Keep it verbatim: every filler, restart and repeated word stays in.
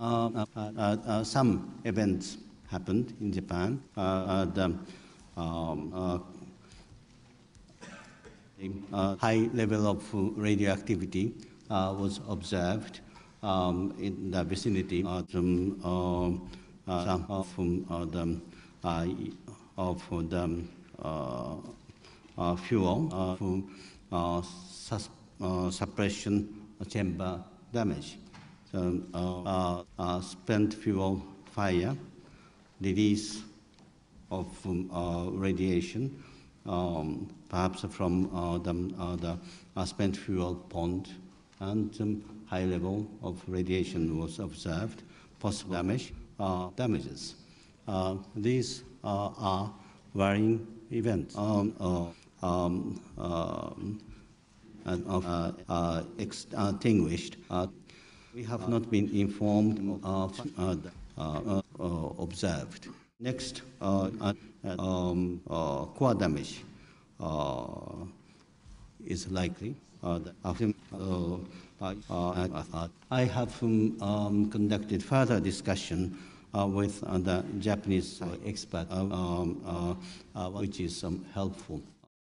Uh, uh, uh, uh, some events happened in Japan. Uh, uh, the um, uh, uh, high level of radioactivity uh, was observed um, in the vicinity of, um, uh, some of um, uh, the, uh, of the uh, uh, fuel uh, from, uh, sus uh, suppression chamber damage. So, uh, uh, uh, spent fuel fire, release of um, uh, radiation, um, perhaps from uh, the, uh, the uh, spent fuel pond, and um, high level of radiation was observed, possible damage, uh, damages. Uh, these uh, are varying events. Um, uh, um, uh, and of, uh, uh, extinguished. Uh, we have not been informed of uh, uh, uh, observed. Next, uh, uh, um, uh, core damage uh, is likely. Uh, uh, uh, I have um, conducted further discussion uh, with uh, the Japanese expert, uh, um, uh, uh, which is um, helpful.